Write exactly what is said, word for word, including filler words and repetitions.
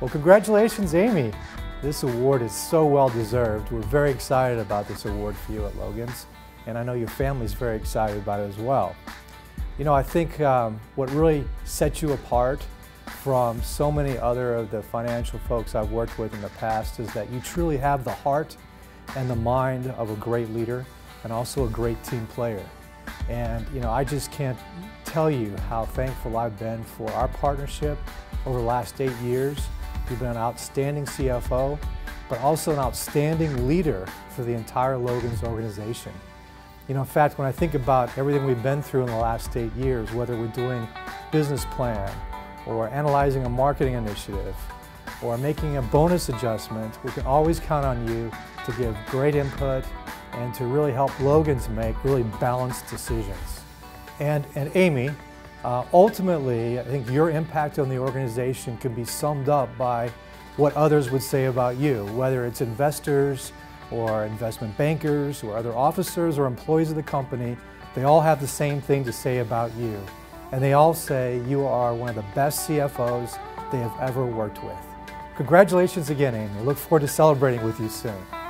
Well, congratulations, Amy. This award is so well deserved. We're very excited about this award for you at Logans, and I know your family's very excited about it as well. You know, I think um, what really sets you apart from so many other of the financial folks I've worked with in the past is that you truly have the heart and the mind of a great leader and also a great team player. And, you know, I just can't tell you how thankful I've been for our partnership over the last eight years. You've been an outstanding C F O, but also an outstanding leader for the entire Logans organization. You know, in fact, when I think about everything we've been through in the last eight years, whether we're doing business plan, or we're analyzing a marketing initiative, or making a bonus adjustment, we can always count on you to give great input and to really help Logans make really balanced decisions. And, and Amy, Uh, ultimately, I think your impact on the organization can be summed up by what others would say about you, whether it's investors or investment bankers or other officers or employees of the company. They all have the same thing to say about you, and they all say you are one of the best C F Os they have ever worked with. Congratulations again, Amy. I look forward to celebrating with you soon.